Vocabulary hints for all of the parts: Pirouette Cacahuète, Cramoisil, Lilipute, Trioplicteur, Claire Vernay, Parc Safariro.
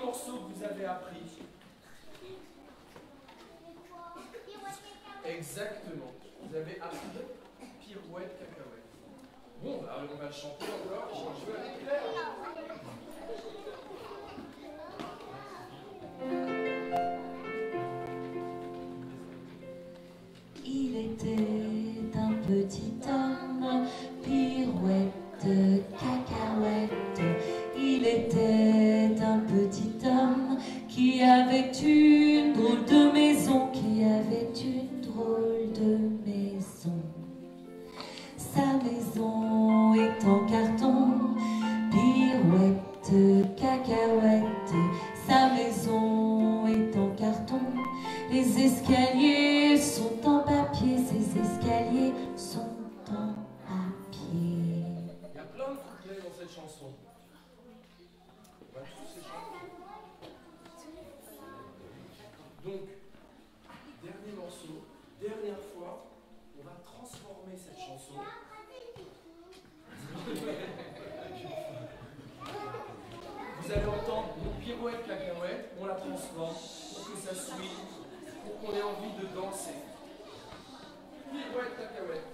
premier morceau que vous avez appris. Exactement. Vous avez appris Pirouette Cacahuète. Bon, bah, on va chanter encore. Je vais avec Claire. Il était un petit homme, pirouette cacahuète. Il était un petit homme qui avait une drôle de maison, qui avait une drôle de maison. Sa maison est en carton, pirouette, cacahuète. Sa maison est en carton, les escaliers sont en papier, ces escaliers sont en papier. Il y a plein de trucs clés dans cette chanson. On va tous échanger. Donc, dernier morceau, dernière fois, on va transformer cette chanson. Vous allez entendre nos pirouettes, cacahuètes, on la transforme pour que ça suive, pour qu'on ait envie de danser. Pirouettes, cacahuètes.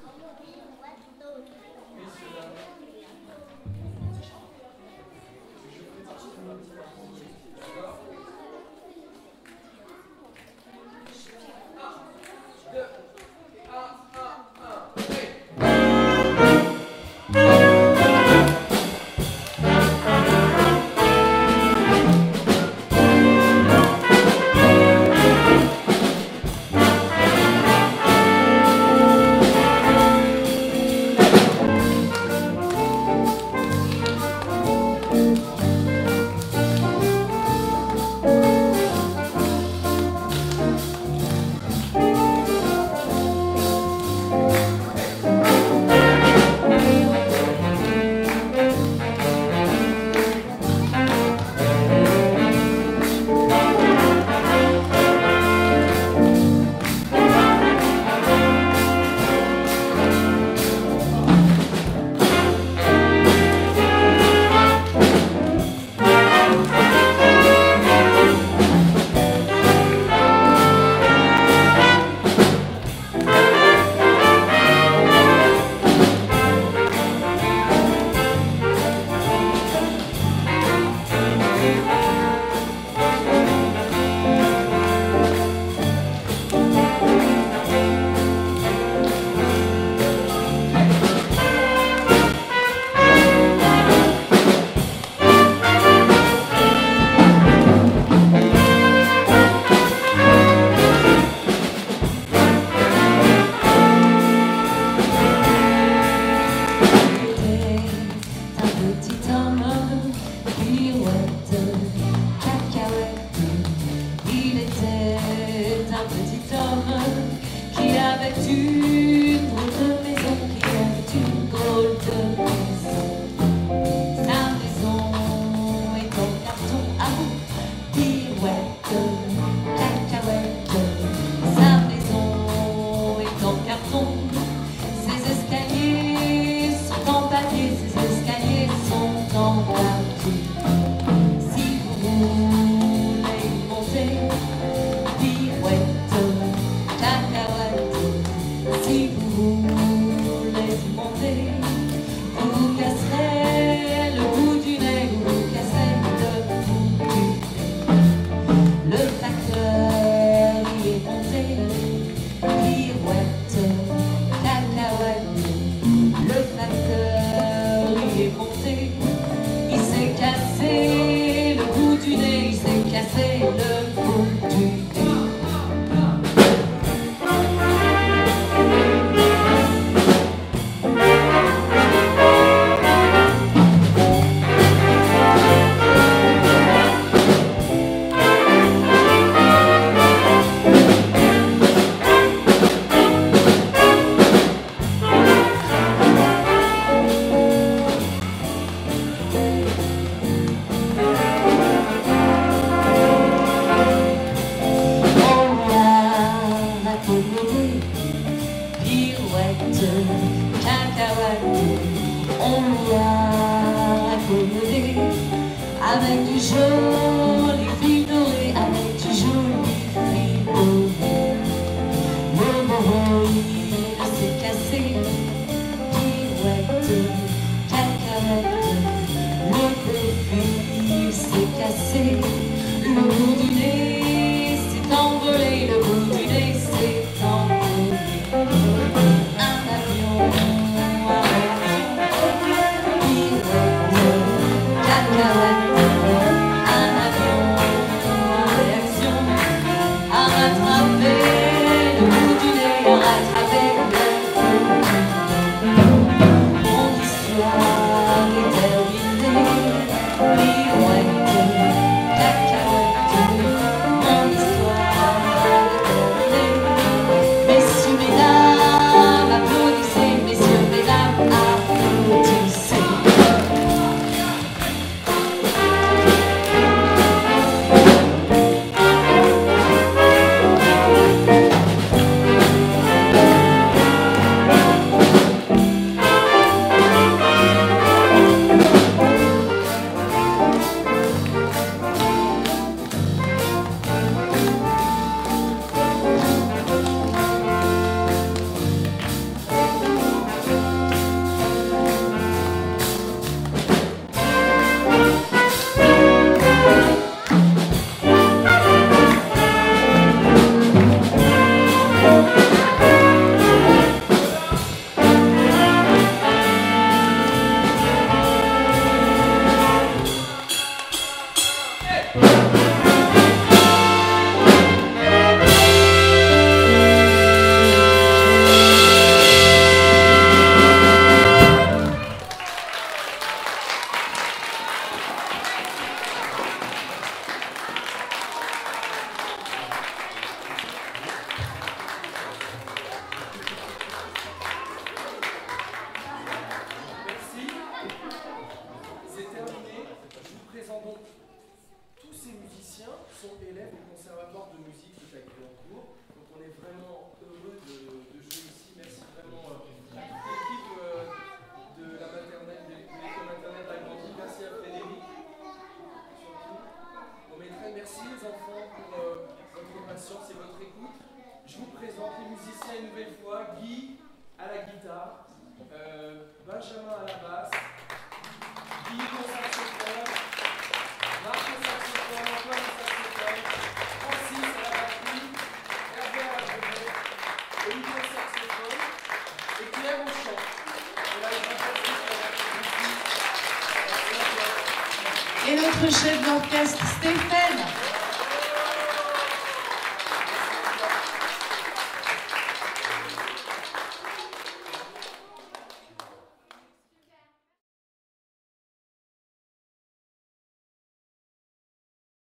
Chef d'orchestre Stéphane.